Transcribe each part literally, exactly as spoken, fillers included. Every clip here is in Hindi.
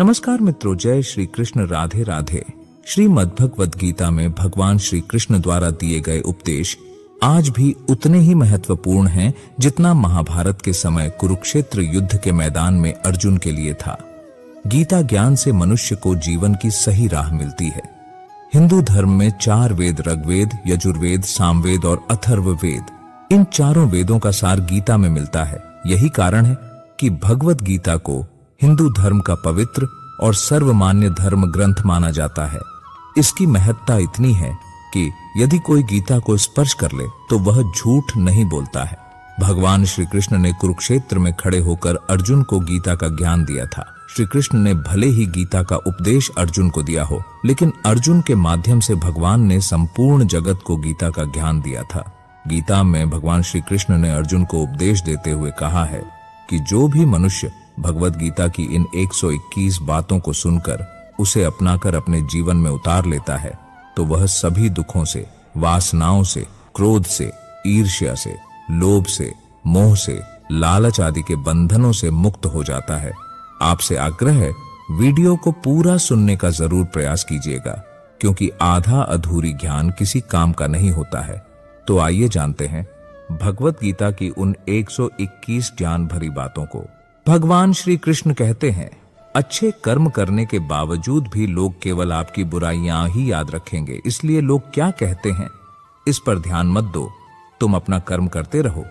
नमस्कार मित्रों, जय श्री कृष्ण, राधे राधे। श्रीमद् भगवद गीता में भगवान श्री कृष्ण द्वारा दिए गए उपदेश आज भी उतने ही महत्वपूर्ण हैं जितना महाभारत के समय कुरुक्षेत्र युद्ध के मैदान में अर्जुन के लिए था। गीता ज्ञान से मनुष्य को जीवन की सही राह मिलती है। हिंदू धर्म में चार वेद ऋग्वेद, यजुर्वेद, सामवेद और अथर्ववेद, इन चारों वेदों का सार गीता में मिलता है। यही कारण है कि भगवद गीता को हिंदू धर्म का पवित्र और सर्वमान्य धर्म ग्रंथ माना जाता है। इसकी महत्ता इतनी है कि यदि कोई गीता को स्पर्श कर ले तो वह झूठ नहीं बोलता है। भगवान श्री कृष्ण ने कुरुक्षेत्र में खड़े होकर अर्जुन को गीता का ज्ञान दिया था। श्री कृष्ण ने भले ही गीता का उपदेश अर्जुन को दिया हो, लेकिन अर्जुन के माध्यम से भगवान ने संपूर्ण जगत को गीता का ज्ञान दिया था। गीता में भगवान श्री कृष्ण ने अर्जुन को उपदेश देते हुए कहा है कि जो भी मनुष्य भगवद गीता की इन एक सौ इक्कीस बातों को सुनकर उसे अपनाकर अपने जीवन में उतार लेता है तो वह सभी दुखों से, वासनाओं से, क्रोध से, ईर्ष्या से, लोभ से, मोह से, लालच आदि के बंधनों से मुक्त हो जाता है। आपसे आग्रह है, वीडियो को पूरा सुनने का जरूर प्रयास कीजिएगा, क्योंकि आधा अधूरी ज्ञान किसी काम का नहीं होता है। तो आइए जानते हैं भगवद गीता की उन एक सौ इक्कीस ज्ञान भरी बातों को। भगवान श्री कृष्ण कहते हैं, अच्छे कर्म करने के बावजूद भी लोग केवल आपकी बुराइयां ही याद रखेंगे, इसलिए लोग क्या कहते हैं इस पर ध्यान मत दो। तुम अपना कर्म करते रहो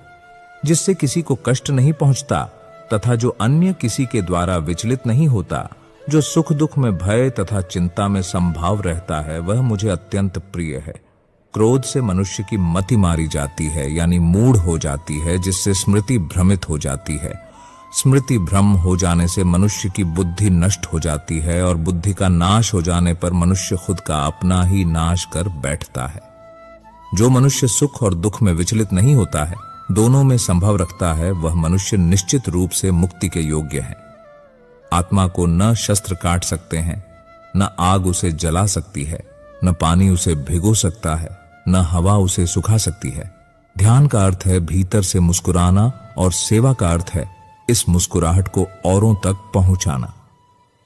जिससे किसी को कष्ट नहीं पहुंचता तथा जो अन्य किसी के द्वारा विचलित नहीं होता। जो सुख दुख में भय तथा चिंता में संभाव रहता है वह मुझे अत्यंत प्रिय है। क्रोध से मनुष्य की मति मारी जाती है, यानी मूढ़ हो जाती है, जिससे स्मृति भ्रमित हो जाती है। स्मृति भ्रम हो जाने से मनुष्य की बुद्धि नष्ट हो जाती है और बुद्धि का नाश हो जाने पर मनुष्य खुद का अपना ही नाश कर बैठता है। जो मनुष्य सुख और दुख में विचलित नहीं होता है, दोनों में संभव रखता है, वह मनुष्य निश्चित रूप से मुक्ति के योग्य है। आत्मा को न शस्त्र काट सकते हैं, न आग उसे जला सकती है, न पानी उसे भिगो सकता है, न हवा उसे सुखा सकती है। ध्यान का अर्थ है भीतर से मुस्कुराना और सेवा का अर्थ है इस मुस्कुराहट को औरों तक पहुंचाना।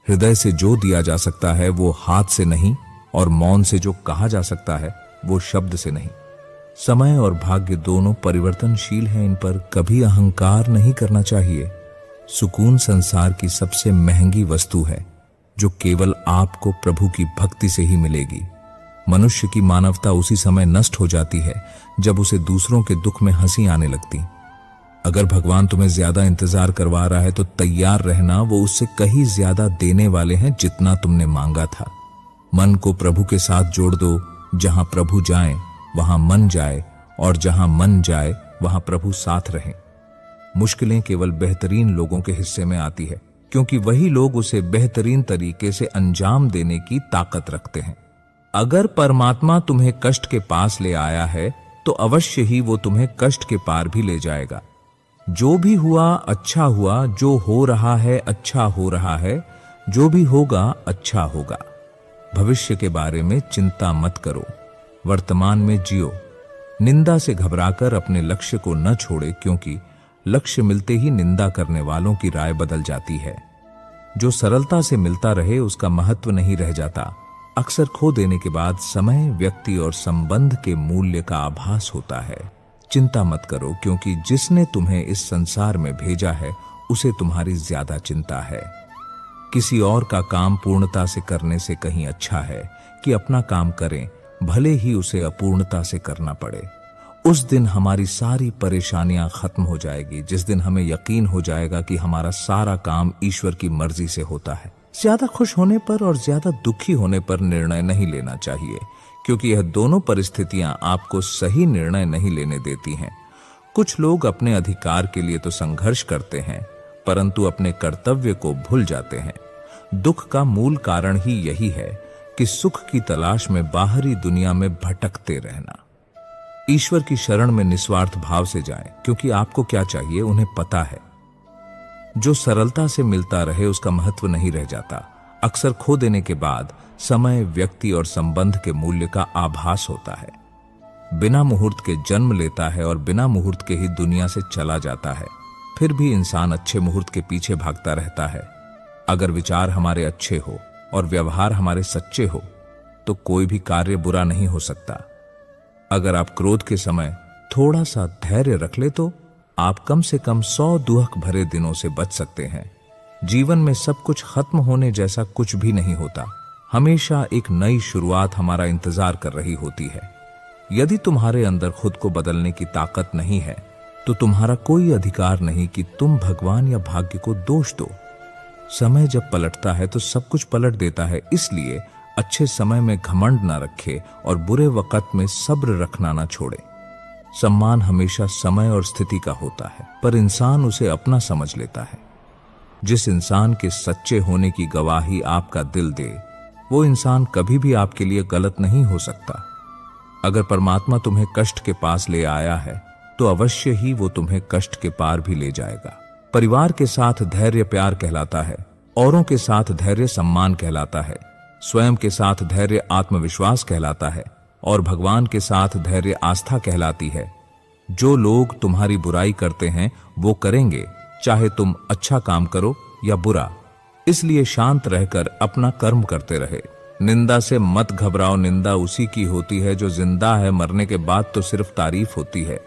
हृदय से जो दिया जा सकता है वो हाथ से नहीं, और मौन से जो कहा जा सकता है वो शब्द से नहीं। समय और भाग्य दोनों परिवर्तनशील हैं, इन पर कभी अहंकार नहीं करना चाहिए। सुकून संसार की सबसे महंगी वस्तु है जो केवल आपको प्रभु की भक्ति से ही मिलेगी। मनुष्य की मानवता उसी समय नष्ट हो जाती है जब उसे दूसरों के दुख में हंसी आने लगती। अगर भगवान तुम्हें ज्यादा इंतजार करवा रहा है तो तैयार रहना, वो उससे कहीं ज्यादा देने वाले हैं जितना तुमने मांगा था। मन को प्रभु के साथ जोड़ दो। जहां प्रभु जाएं वहां मन जाए, और जहां मन जाए वहां प्रभु साथ रहें। मुश्किलें केवल बेहतरीन लोगों के हिस्से में आती है, क्योंकि वही लोग उसे बेहतरीन तरीके से अंजाम देने की ताकत रखते हैं। अगर परमात्मा तुम्हें कष्ट के पास ले आया है तो अवश्य ही वो तुम्हें कष्ट के पार भी ले जाएगा। जो भी हुआ अच्छा हुआ, जो हो रहा है अच्छा हो रहा है, जो भी होगा अच्छा होगा। भविष्य के बारे में चिंता मत करो, वर्तमान में जियो। निंदा से घबराकर अपने लक्ष्य को न छोड़े, क्योंकि लक्ष्य मिलते ही निंदा करने वालों की राय बदल जाती है। जो सरलता से मिलता रहे उसका महत्व नहीं रह जाता। अक्सर खो देने के बाद समय, व्यक्ति और संबंध के मूल्य का आभास होता है। चिंता मत करो, क्योंकि जिसने तुम्हें इस संसार में भेजा है उसे तुम्हारी ज्यादा चिंता है। किसी और का काम पूर्णता से करने से कहीं अच्छा है कि अपना काम करें, भले ही उसे अपूर्णता से करना पड़े। उस दिन हमारी सारी परेशानियां खत्म हो जाएगी जिस दिन हमें यकीन हो जाएगा कि हमारा सारा काम ईश्वर की मर्जी से होता है। ज्यादा खुश होने पर और ज्यादा दुखी होने पर निर्णय नहीं लेना चाहिए, क्योंकि यह दोनों परिस्थितियां आपको सही निर्णय नहीं लेने देती हैं। कुछ लोग अपने अधिकार के लिए तो संघर्ष करते हैं, परंतु अपने कर्तव्य को भूल जाते हैं। दुख का मूल कारण ही यही है कि सुख की तलाश में बाहरी दुनिया में भटकते रहना। ईश्वर की शरण में निस्वार्थ भाव से जाएं, क्योंकि आपको क्या चाहिए उन्हें पता है। जो सरलता से मिलता रहे उसका महत्व नहीं रह जाता। अक्सर खो देने के बाद समय, व्यक्ति और संबंध के मूल्य का आभास होता है। बिना मुहूर्त के जन्म लेता है और बिना मुहूर्त के ही दुनिया से चला जाता है। फिर भी इंसान अच्छे मुहूर्त के पीछे भागता रहता है। अगर विचार हमारे अच्छे हो और व्यवहार हमारे सच्चे हो तो कोई भी कार्य बुरा नहीं हो सकता। अगर आप क्रोध के समय थोड़ा सा धैर्य रख ले तो आप कम से कम सौ दुख भरे दिनों से बच सकते हैं। जीवन में सब कुछ खत्म होने जैसा कुछ भी नहीं होता, हमेशा एक नई शुरुआत हमारा इंतजार कर रही होती है। यदि तुम्हारे अंदर खुद को बदलने की ताकत नहीं है तो तुम्हारा कोई अधिकार नहीं कि तुम भगवान या भाग्य को दोष दो। समय जब पलटता है तो सब कुछ पलट देता है, इसलिए अच्छे समय में घमंड ना रखे और बुरे वक्त में सब्र रखना ना छोड़े। सम्मान हमेशा समय और स्थिति का होता है, पर इंसान उसे अपना समझ लेता है। जिस इंसान के सच्चे होने की गवाही आपका दिल दे, वो इंसान कभी भी आपके लिए गलत नहीं हो सकता। अगर परमात्मा तुम्हें कष्ट के पास ले आया है तो अवश्य ही वो तुम्हें कष्ट के पार भी ले जाएगा। परिवार के साथ धैर्य प्यार कहलाता है, औरों के साथ धैर्य सम्मान कहलाता है, स्वयं के साथ धैर्य आत्मविश्वास कहलाता है और भगवान के साथ धैर्य आस्था कहलाती है। जो लोग तुम्हारी बुराई करते हैं वो करेंगे, चाहे तुम अच्छा काम करो या बुरा, इसलिए शांत रहकर अपना कर्म करते रहे। निंदा से मत घबराओ, निंदा उसी की होती है जो जिंदा है, मरने के बाद तो सिर्फ तारीफ होती है।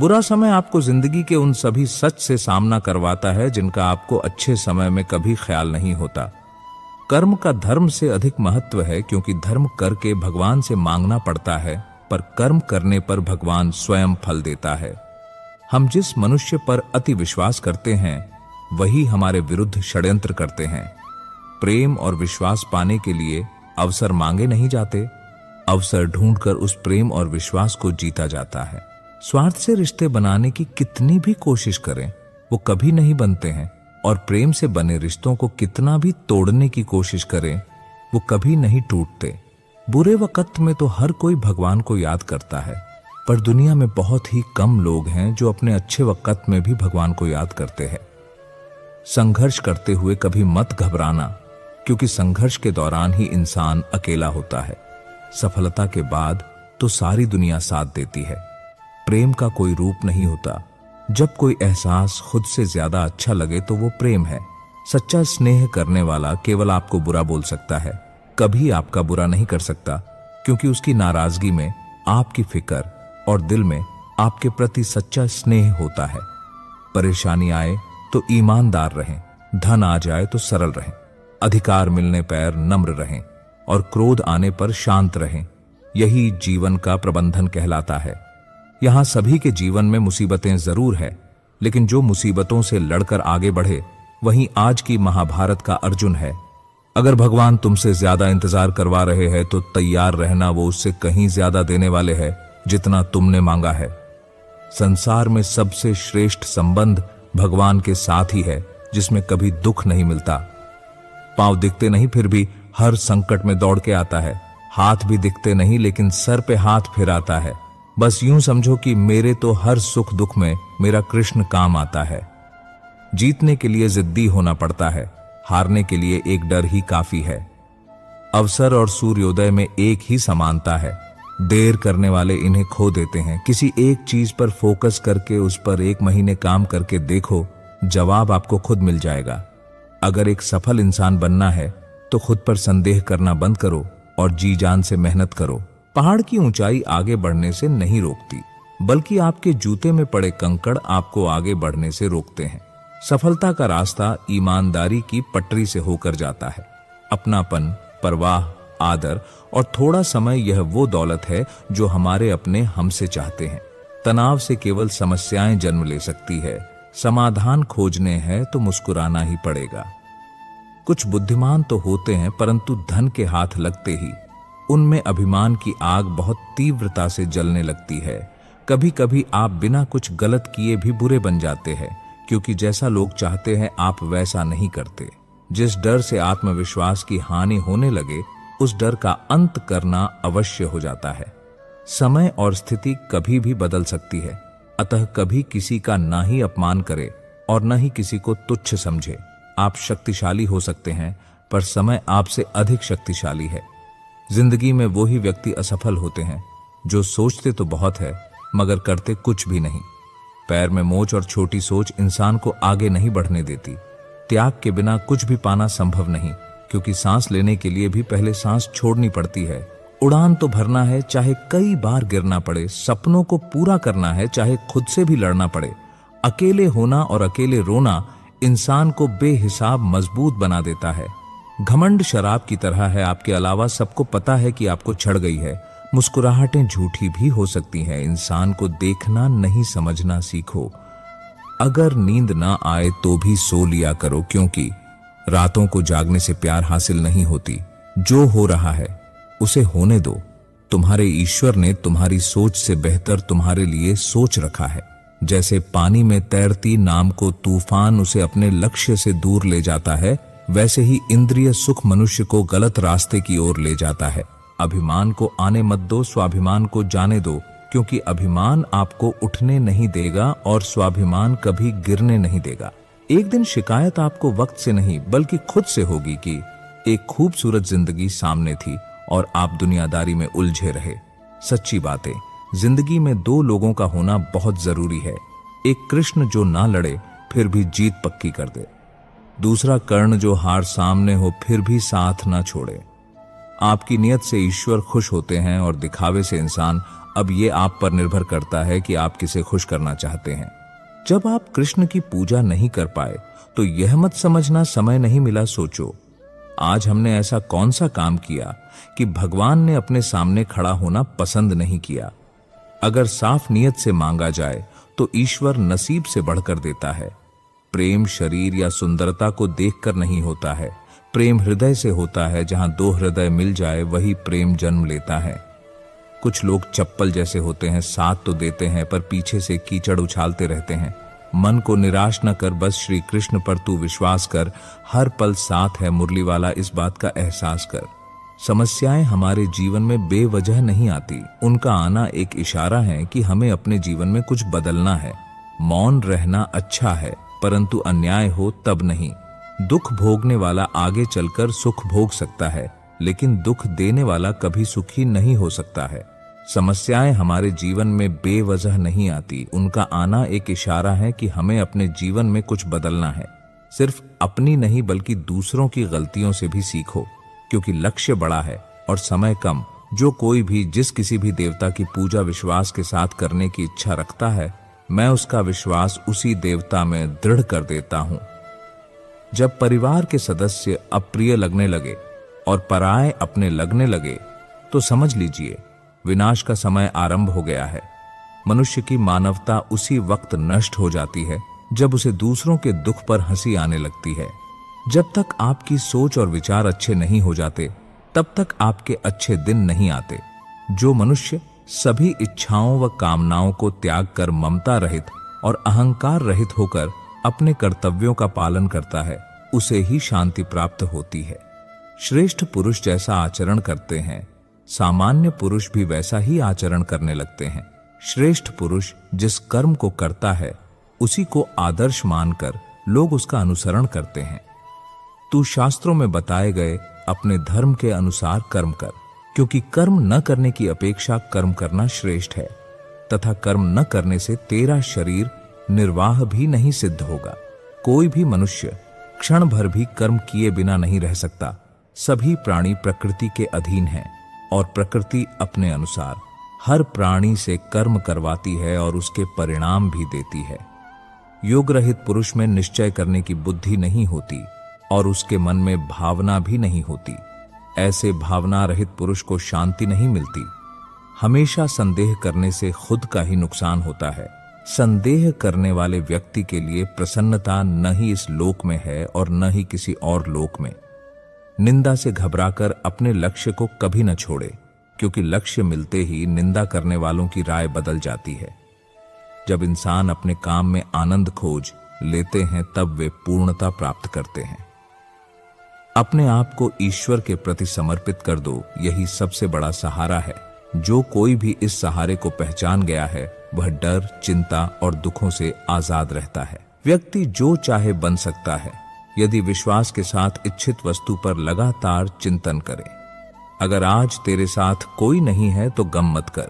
बुरा समय आपको जिंदगी के उन सभी सच से सामना करवाता है जिनका आपको अच्छे समय में कभी ख्याल नहीं होता। कर्म का धर्म से अधिक महत्व है, क्योंकि धर्म करके भगवान से मांगना पड़ता है, पर कर्म करने पर भगवान स्वयं फल देता है। हम जिस मनुष्य पर अति विश्वास करते हैं वही हमारे विरुद्ध षड्यंत्र करते हैं। प्रेम और विश्वास पाने के लिए अवसर मांगे नहीं जाते, अवसर ढूंढकर उस प्रेम और विश्वास को जीता जाता है। स्वार्थ से रिश्ते बनाने की कितनी भी कोशिश करें वो कभी नहीं बनते हैं, और प्रेम से बने रिश्तों को कितना भी तोड़ने की कोशिश करें वो कभी नहीं टूटते। बुरे वक्त में तो हर कोई भगवान को याद करता है, पर दुनिया में बहुत ही कम लोग हैं जो अपने अच्छे वक्त में भी भगवान को याद करते हैं। संघर्ष करते हुए कभी मत घबराना, क्योंकि संघर्ष के दौरान ही इंसान अकेला होता है। सफलता के बाद तो सारी दुनिया साथ देती है। प्रेम का कोई रूप नहीं होता। जब कोई एहसास खुद से ज्यादा अच्छा लगे तो वो प्रेम है। सच्चा स्नेह करने वाला केवल आपको बुरा बोल सकता है, कभी आपका बुरा नहीं कर सकता, क्योंकि उसकी नाराजगी में आपकी फिक्र और दिल में आपके प्रति सच्चा स्नेह होता है। परेशानी आए तो ईमानदार रहें, धन आ जाए तो सरल रहें, अधिकार मिलने पर नम्र रहें और क्रोध आने पर शांत रहें। यही जीवन का प्रबंधन कहलाता है। यहाँ सभी के जीवन में मुसीबतें जरूर है, लेकिन जो मुसीबतों से लड़कर आगे बढ़े वहीं आज की महाभारत का अर्जुन है। अगर भगवान तुमसे ज्यादा इंतजार करवा रहे हैं तो तैयार रहना, वो उससे कहीं ज्यादा देने वाले हैं जितना तुमने मांगा है। संसार में सबसे श्रेष्ठ संबंध भगवान के साथ ही है, जिसमें कभी दुख नहीं मिलता। पांव दिखते नहीं फिर भी हर संकट में दौड़ के आता है, हाथ भी दिखते नहीं लेकिन सर पे हाथ फिराता है। बस यूं समझो कि मेरे तो हर सुख दुख में मेरा कृष्ण काम आता है। जीतने के लिए जिद्दी होना पड़ता है, हारने के लिए एक डर ही काफी है। अवसर और सूर्योदय में एक ही समानता है, देर करने वाले इन्हें खो देते हैं। किसी एक चीज पर फोकस करके उस पर एक महीने काम करके देखो, जवाब आपको खुद मिल जाएगा। अगर एक सफल इंसान बनना है तो खुद पर संदेह करना बंद करो और जी जान से मेहनत करो। पहाड़ की ऊंचाई आगे बढ़ने से नहीं रोकती, बल्कि आपके जूते में पड़े कंकड़ आपको आगे बढ़ने से रोकते हैं। सफलता का रास्ता ईमानदारी की पटरी से होकर जाता है। अपनापन, परवाह, आदर और थोड़ा समय, यह वो दौलत है जो हमारे अपने हमसे चाहते हैं। तनाव से केवल समस्याएं जन्म ले सकती है, समाधान खोजने हैं तो मुस्कुराना ही पड़ेगा। कुछ बुद्धिमान तो होते हैं, परंतु धन के हाथ लगते ही उनमें अभिमान की आग बहुत तीव्रता से जलने लगती है। कभी कभी आप बिना कुछ गलत किए भी बुरे बन जाते हैं, क्योंकि जैसा लोग चाहते हैं आप वैसा नहीं करते। जिस डर से आत्मविश्वास की हानि होने लगे, उस डर का अंत करना अवश्य हो जाता है। समय और स्थिति कभी भी बदल सकती है, अतः कभी किसी का ना ही अपमान करें और न ही किसी को तुच्छ समझे। आप शक्तिशाली हो सकते हैं, पर समय आपसे अधिक शक्तिशाली है। जिंदगी में वो ही व्यक्ति असफल होते हैं जो सोचते तो बहुत है मगर करते कुछ भी नहीं। पैर में मोच और छोटी सोच इंसान को आगे नहीं बढ़ने देती। त्याग के बिना कुछ भी पाना संभव नहीं, क्योंकि सांस लेने के लिए भी पहले सांस छोड़नी पड़ती है। उड़ान तो भरना है, चाहे कई बार गिरना पड़े, सपनों को पूरा करना है, चाहे खुद से भी लड़ना पड़े। अकेले होना और अकेले रोना इंसान को बेहिसाब मजबूत बना देता है। घमंड शराब की तरह है, आपके अलावा सबको पता है कि आपको छड़ गई है। मुस्कुराहटें झूठी भी हो सकती हैं। इंसान को देखना नहीं समझना सीखो। अगर नींद ना आए तो भी सो लिया करो, क्योंकि रातों को जागने से प्यार हासिल नहीं होती। जो हो रहा है उसे होने दो। तुम्हारे ईश्वर ने तुम्हारी सोच से बेहतर तुम्हारे लिए सोच रखा है। जैसे पानी में तैरती नाव को तूफान उसे अपने लक्ष्य से दूर ले जाता है, वैसे ही इंद्रिय सुख मनुष्य को गलत रास्ते की ओर ले जाता है। अभिमान को आने मत दो, स्वाभिमान को जाने दो, क्योंकि अभिमान आपको उठने नहीं देगा और स्वाभिमान कभी गिरने नहीं देगा। एक दिन शिकायत आपको वक्त से नहीं बल्कि खुद से होगी कि एक खूबसूरत जिंदगी सामने थी और आप दुनियादारी में उलझे रहे। सच्ची बातें, जिंदगी में दो लोगों का होना बहुत जरूरी है। एक कृष्ण जो ना लड़े फिर भी जीत पक्की कर दे, दूसरा कर्ण जो हार सामने हो फिर भी साथ ना छोड़े। आपकी नियत से ईश्वर खुश होते हैं और दिखावे से इंसान। अब ये आप पर निर्भर करता है कि आप किसे खुश करना चाहते हैं। जब आप कृष्ण की पूजा नहीं कर पाए तो यह मत समझना समय नहीं मिला। सोचो, आज हमने ऐसा कौन सा काम किया कि भगवान ने अपने सामने खड़ा होना पसंद नहीं किया। अगर साफ नीयत से मांगा जाए तो ईश्वर नसीब से बढ़कर देता है। प्रेम शरीर या सुंदरता को देखकर नहीं होता है, प्रेम हृदय से होता है। जहां दो हृदय मिल जाए वही प्रेम जन्म लेता है। कुछ लोग चप्पल जैसे होते हैं, साथ तो देते हैं पर पीछे से कीचड़ उछालते रहते हैं। मन को निराश न कर, बस श्री कृष्ण पर तू विश्वास कर, हर पल साथ है मुरली वाला, इस बात का एहसास कर। समस्याएं हमारे जीवन में बेवजह नहीं आती, उनका आना एक इशारा है कि हमें अपने जीवन में कुछ बदलना है। मौन रहना अच्छा है, परंतु अन्याय हो तब नहीं। दुख भोगने वाला आगे चलकर सुख भोग सकता है, लेकिन दुख देने वाला कभी सुखी नहीं हो सकता है। समस्याएं हमारे जीवन में बेवजह नहीं आती, उनका आना एक इशारा है कि हमें अपने जीवन में कुछ बदलना है। सिर्फ अपनी नहीं बल्कि दूसरों की गलतियों से भी सीखो, क्योंकि लक्ष्य बड़ा है और समय कम। जो कोई भी जिस किसी भी देवता की पूजा विश्वास के साथ करने की इच्छा रखता है, मैं उसका विश्वास उसी देवता में दृढ़ कर देता हूं। जब परिवार के सदस्य अप्रिय लगने लगे और पराए अपने लगने लगे तो समझ लीजिए विनाश का समय आरंभ हो गया है। मनुष्य की मानवता उसी वक्त नष्ट हो जाती है जब उसे दूसरों के दुख पर हंसी आने लगती है। जब तक आपकी सोच और विचार अच्छे नहीं हो जाते तब तक आपके अच्छे दिन नहीं आते। जो मनुष्य सभी इच्छाओं व कामनाओं को त्याग कर ममता रहित और अहंकार रहित होकर अपने कर्तव्यों का पालन करता है, उसे ही शांति प्राप्त होती है। श्रेष्ठ पुरुष जैसा आचरण करते हैं, सामान्य पुरुष भी वैसा ही आचरण करने लगते हैं। श्रेष्ठ पुरुष जिस कर्म को करता है उसी को आदर्श मानकर लोग उसका अनुसरण करते हैं। तू शास्त्रों में बताए गए अपने धर्म के अनुसार कर्म कर, क्योंकि कर्म न करने की अपेक्षा कर्म करना श्रेष्ठ है, तथा कर्म न करने से तेरा शरीर निर्वाह भी नहीं सिद्ध होगा। कोई भी मनुष्य क्षण भर भी कर्म किए बिना नहीं रह सकता। सभी प्राणी प्रकृति के अधीन हैं और प्रकृति अपने अनुसार हर प्राणी से कर्म करवाती है और उसके परिणाम भी देती है। योग रहित पुरुष में निश्चय करने की बुद्धि नहीं होती और उसके मन में भावना भी नहीं होती। ऐसे भावना रहित पुरुष को शांति नहीं मिलती। हमेशा संदेह करने से खुद का ही नुकसान होता है। संदेह करने वाले व्यक्ति के लिए प्रसन्नता न ही इस लोक में है और न ही किसी और लोक में। निंदा से घबराकर अपने लक्ष्य को कभी न छोड़े, क्योंकि लक्ष्य मिलते ही निंदा करने वालों की राय बदल जाती है। जब इंसान अपने काम में आनंद खोज लेते हैं तब वे पूर्णता प्राप्त करते हैं। अपने आप को ईश्वर के प्रति समर्पित कर दो, यही सबसे बड़ा सहारा है। जो कोई भी इस सहारे को पहचान गया है वह डर, चिंता और दुखों से आजाद रहता है। व्यक्ति जो चाहे बन सकता है यदि विश्वास के साथ इच्छित वस्तु पर लगातार चिंतन करे। अगर आज तेरे साथ कोई नहीं है तो गम मत कर,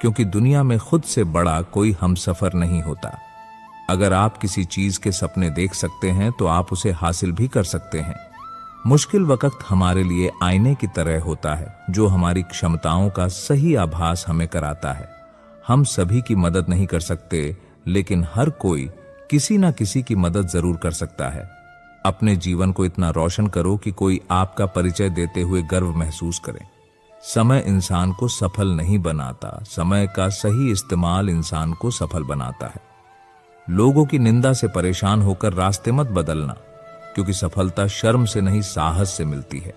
क्योंकि दुनिया में खुद से बड़ा कोई हमसफर नहीं होता। अगर आप किसी चीज के सपने देख सकते हैं तो आप उसे हासिल भी कर सकते हैं। मुश्किल वक्त हमारे लिए आईने की तरह होता है जो हमारी क्षमताओं का सही आभास हमें कराता है। हम सभी की मदद नहीं कर सकते, लेकिन हर कोई किसी ना किसी की मदद जरूर कर सकता है। अपने जीवन को इतना रोशन करो कि कोई आपका परिचय देते हुए गर्व महसूस करे। समय इंसान को सफल नहीं बनाता, समय का सही इस्तेमाल इंसान को सफल बनाता है। लोगों की निंदा से परेशान होकर रास्ते मत बदलना, क्योंकि सफलता शर्म से नहीं साहस से मिलती है।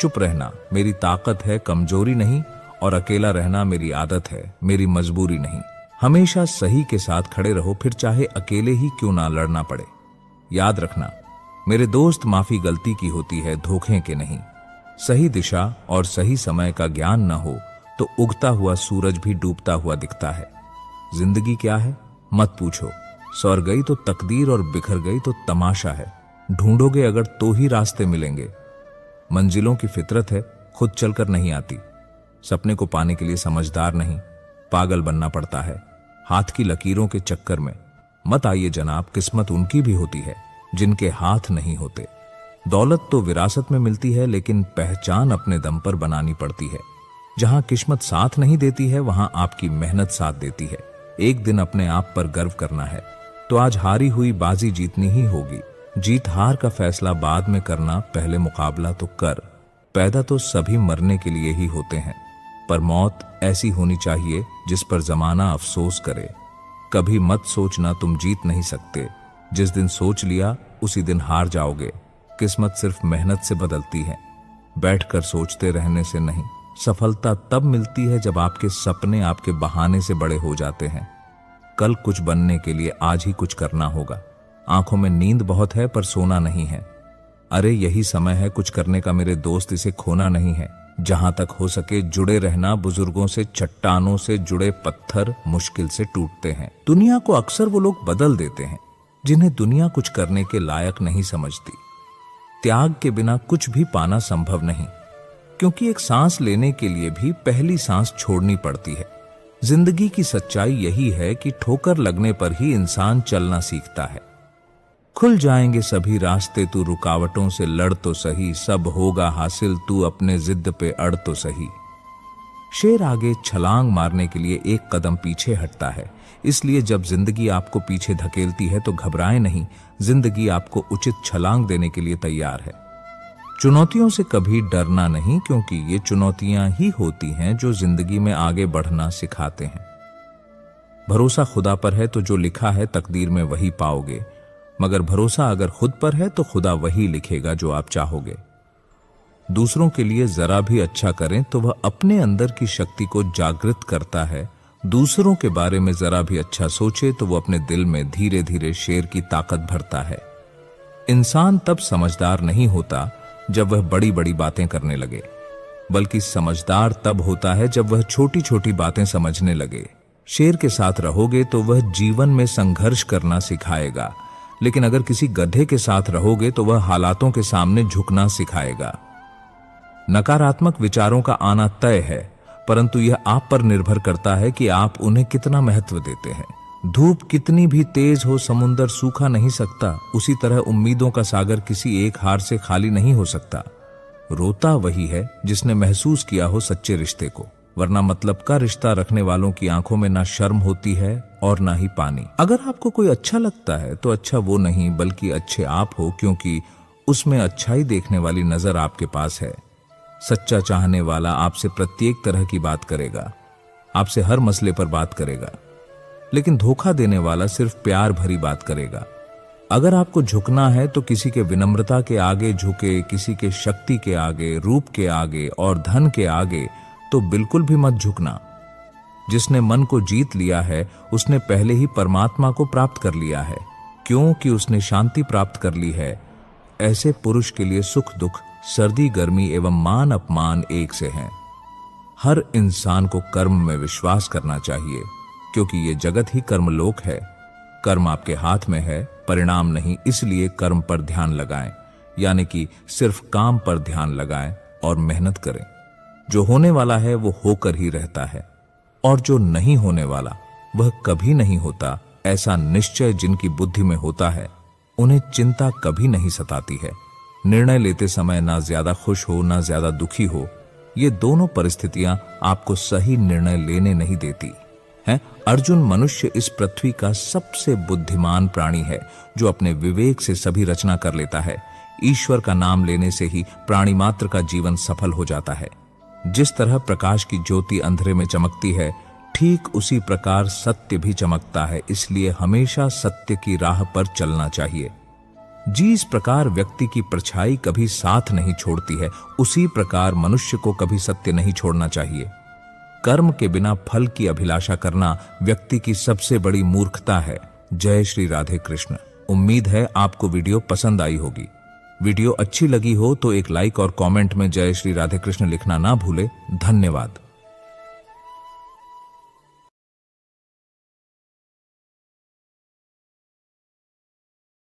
चुप रहना मेरी ताकत है, कमजोरी नहीं, और अकेला रहना मेरी आदत है, मेरी मजबूरी नहीं। हमेशा सही के साथ खड़े रहो, फिर चाहे अकेले ही क्यों ना लड़ना पड़े। याद रखना मेरे दोस्त, माफी गलती की होती है, धोखे के नहीं। सही दिशा और सही समय का ज्ञान न हो तो उगता हुआ सूरज भी डूबता हुआ दिखता है। जिंदगी क्या है मत पूछो, सवर गई तो तकदीर और बिखर गई तो तमाशा है। ढूंढोगे अगर तो ही रास्ते मिलेंगे। मंजिलों की फितरत है, खुद चलकर नहीं आती। सपने को पाने के लिए समझदार नहीं, पागल बनना पड़ता है। हाथ की लकीरों के चक्कर में मत आइए जनाब, किस्मत उनकी भी होती है जिनके हाथ नहीं होते। दौलत तो विरासत में मिलती है, लेकिन पहचान अपने दम पर बनानी पड़ती है। जहां किस्मत साथ नहीं देती है, वहां आपकी मेहनत साथ देती है। एक दिन अपने आप पर गर्व करना है तो आज हारी हुई बाजी जीतनी ही होगी। जीत हार का फैसला बाद में करना, पहले मुकाबला तो कर। पैदा तो सभी मरने के लिए ही होते हैं, पर मौत ऐसी होनी चाहिए जिस पर जमाना अफसोस करे। कभी मत सोचना तुम जीत नहीं सकते, जिस दिन सोच लिया उसी दिन हार जाओगे। किस्मत सिर्फ मेहनत से बदलती है, बैठकर सोचते रहने से नहीं। सफलता तब मिलती है जब आपके सपने आपके बहाने से बड़े हो जाते हैं। कल कुछ बनने के लिए आज ही कुछ करना होगा। आंखों में नींद बहुत है पर सोना नहीं है। अरे यही समय है कुछ करने का मेरे दोस्त, इसे खोना नहीं है। जहां तक हो सके जुड़े रहना, बुजुर्गों से, चट्टानों से जुड़े पत्थर मुश्किल से टूटते हैं। दुनिया को अक्सर वो लोग बदल देते हैं जिन्हें दुनिया कुछ करने के लायक नहीं समझती। त्याग के बिना कुछ भी पाना संभव नहीं, क्योंकि एक सांस लेने के लिए भी पहली सांस छोड़नी पड़ती है। जिंदगी की सच्चाई यही है कि ठोकर लगने पर ही इंसान चलना सीखता है। खुल जाएंगे सभी रास्ते, तू रुकावटों से लड़ तो सही, सब होगा हासिल तू अपने जिद पे अड़ तो सही। शेर आगे छलांग मारने के लिए एक कदम पीछे हटता है। इसलिए जब जिंदगी आपको पीछे धकेलती है तो घबराएं नहीं, जिंदगी आपको उचित छलांग देने के लिए तैयार है। चुनौतियों से कभी डरना नहीं, क्योंकि ये चुनौतियां ही होती हैं जो जिंदगी में आगे बढ़ना सिखाते हैं। भरोसा खुदा पर है तो जो लिखा है तकदीर में वही पाओगे, मगर भरोसा अगर खुद पर है तो खुदा वही लिखेगा जो आप चाहोगे। दूसरों के लिए जरा भी अच्छा करें तो वह अपने अंदर की शक्ति को जागृत करता है। दूसरों के बारे में जरा भी अच्छा सोचे तो वह अपने दिल में धीरे धीरे शेर की ताकत भरता है। इंसान तब समझदार नहीं होता जब वह बड़ी बड़ी बातें करने लगे, बल्कि समझदार तब होता है जब वह छोटी छोटी बातें समझने लगे। शेर के साथ रहोगे तो वह जीवन में संघर्ष करना सिखाएगा, लेकिन अगर किसी गधे के साथ रहोगे तो वह हालातों के सामने झुकना सिखाएगा। नकारात्मक विचारों का आना तय है, परंतु यह आप पर निर्भर करता है कि आप उन्हें कितना महत्व देते हैं। धूप कितनी भी तेज हो समुंदर सूखा नहीं सकता, उसी तरह उम्मीदों का सागर किसी एक हार से खाली नहीं हो सकता। रोता वही है जिसने महसूस किया हो सच्चे रिश्ते को, वरना मतलब का रिश्ता रखने वालों की आंखों में ना शर्म होती है और ना ही पानी। अगर आपको कोई अच्छा लगता है तो अच्छा वो नहीं बल्कि अच्छे आप हो, क्योंकि उसमें अच्छाई देखने वाली नजर आपके पास है। सच्चा चाहने वाला आपसे प्रत्येक तरह की बात करेगा, आपसे हर मसले पर बात करेगा, लेकिन धोखा देने वाला सिर्फ प्यार भरी बात करेगा। अगर आपको झुकना है तो किसी के विनम्रता के आगे झुके, किसी के शक्ति के आगे, रूप के आगे और धन के आगे तो बिल्कुल भी मत झुकना। जिसने मन को जीत लिया है उसने पहले ही परमात्मा को प्राप्त कर लिया है, क्योंकि उसने शांति प्राप्त कर ली है। ऐसे पुरुष के लिए सुख दुख, सर्दी गर्मी एवं मान अपमान एक से हैं। हर इंसान को कर्म में विश्वास करना चाहिए, क्योंकि ये जगत ही कर्मलोक है। कर्म आपके हाथ में है, परिणाम नहीं। इसलिए कर्म पर ध्यान लगाएं, यानी कि सिर्फ काम पर ध्यान लगाएं और मेहनत करें। जो होने वाला है वो होकर ही रहता है, और जो नहीं होने वाला वह कभी नहीं होता, ऐसा निश्चय जिनकी बुद्धि में होता है उन्हें चिंता कभी नहीं सताती है। निर्णय लेते समय ना ज्यादा खुश हो ना ज्यादा दुखी हो, ये दोनों परिस्थितियां आपको सही निर्णय लेने नहीं देती हैं। अर्जुन मनुष्य इस पृथ्वी का सबसे बुद्धिमान प्राणी है जो अपने विवेक से सभी रचना कर लेता है। ईश्वर का नाम लेने से ही प्राणी मात्र का जीवन सफल हो जाता है। जिस तरह प्रकाश की ज्योति अंधेरे में चमकती है, ठीक उसी प्रकार सत्य भी चमकता है। इसलिए हमेशा सत्य की राह पर चलना चाहिए। जिस प्रकार व्यक्ति की परछाई कभी साथ नहीं छोड़ती है, उसी प्रकार मनुष्य को कभी सत्य नहीं छोड़ना चाहिए। कर्म के बिना फल की अभिलाषा करना व्यक्ति की सबसे बड़ी मूर्खता है। जय श्री राधे कृष्ण। उम्मीद है आपको वीडियो पसंद आई होगी। वीडियो अच्छी लगी हो तो एक लाइक और कमेंट में जय श्री राधे कृष्ण लिखना ना भूले। धन्यवाद।